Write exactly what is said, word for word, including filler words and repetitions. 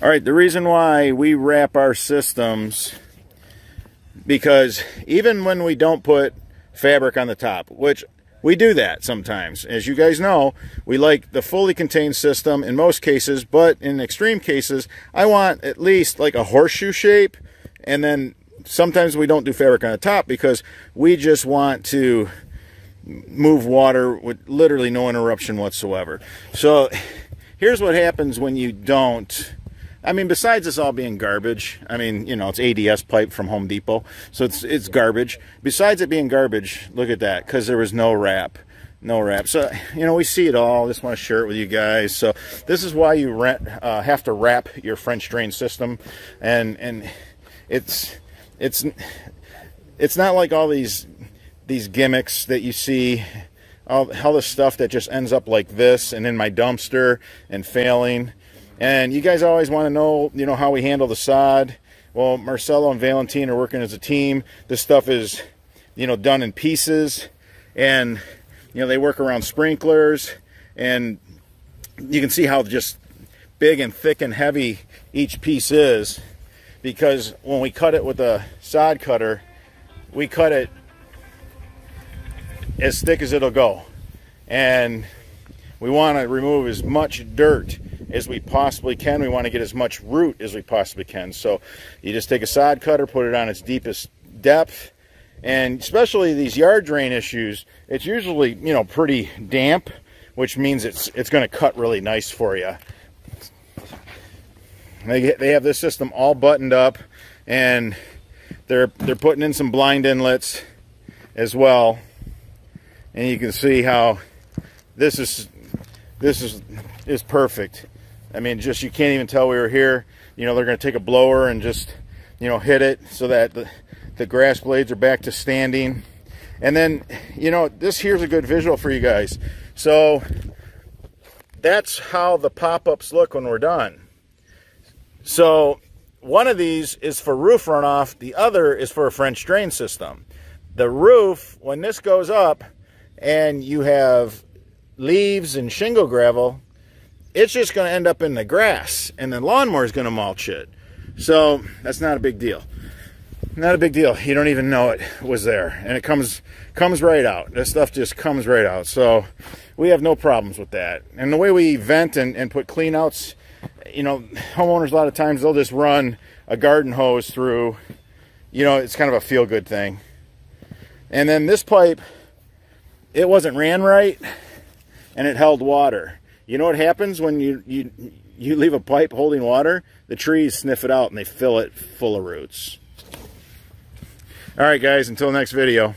All right, the reason why we wrap our systems, because even when we don't put fabric on the top, which we do that sometimes, as you guys know, we like the fully contained system in most cases, but in extreme cases, I want at least like a horseshoe shape, and then sometimes we don't do fabric on the top because we just want to move water with literally no interruption whatsoever. So here's what happens when you don't. I mean, besides this all being garbage, I mean, you know, it's A D S pipe from Home Depot, so it's it's garbage. Besides it being garbage, look at that, because there was no wrap, no wrap. So, you know, we see it all. I just want to share it with you guys. So this is why you rent, uh, have to wrap your French drain system, and and it's it's it's not like all these these gimmicks that you see. All, all this stuff that just ends up like this and in my dumpster and failing. And you guys always want to know, you know, how we handle the sod. Well, Marcello and Valentine are working as a team. This stuff is, you know, done in pieces. And, you know, they work around sprinklers. And you can see how just big and thick and heavy each piece is. Because when we cut it with a sod cutter, we cut it as thick as it'll go. And we want to remove as much dirt as we possibly can. We want to get as much root as we possibly can. So you just take a sod cutter, put it on its deepest depth. And especially these yard drain issues, it's usually, you know, pretty damp, which means it's it's going to cut really nice for you. They, they have this system all buttoned up, and they're they're putting in some blind inlets as well. And you can see how this is this is is perfect. I mean, just you can't even tell we were here. You know, they're going to take a blower and just, you know, hit it so that the, the grass blades are back to standing. And then, you know, this here's a good visual for you guys. So that's how the pop-ups look when we're done. So one of these is for roof runoff. The other is for a French drain system. The roof, when this goes up, and you have leaves and shingle gravel, it's just going to end up in the grass, and the lawnmower is going to mulch it. So that's not a big deal. Not a big deal. You don't even know it was there, and it comes comes right out. This stuff just comes right out. So we have no problems with that. And the way we vent and, and put cleanouts, you know, homeowners a lot of times they'll just run a garden hose through. You know, it's kind of a feel-good thing. And then this pipe, it wasn't ran right, and it held water. You know what happens when you, you you leave a pipe holding water? The trees sniff it out, and they fill it full of roots. All right, guys, until next video.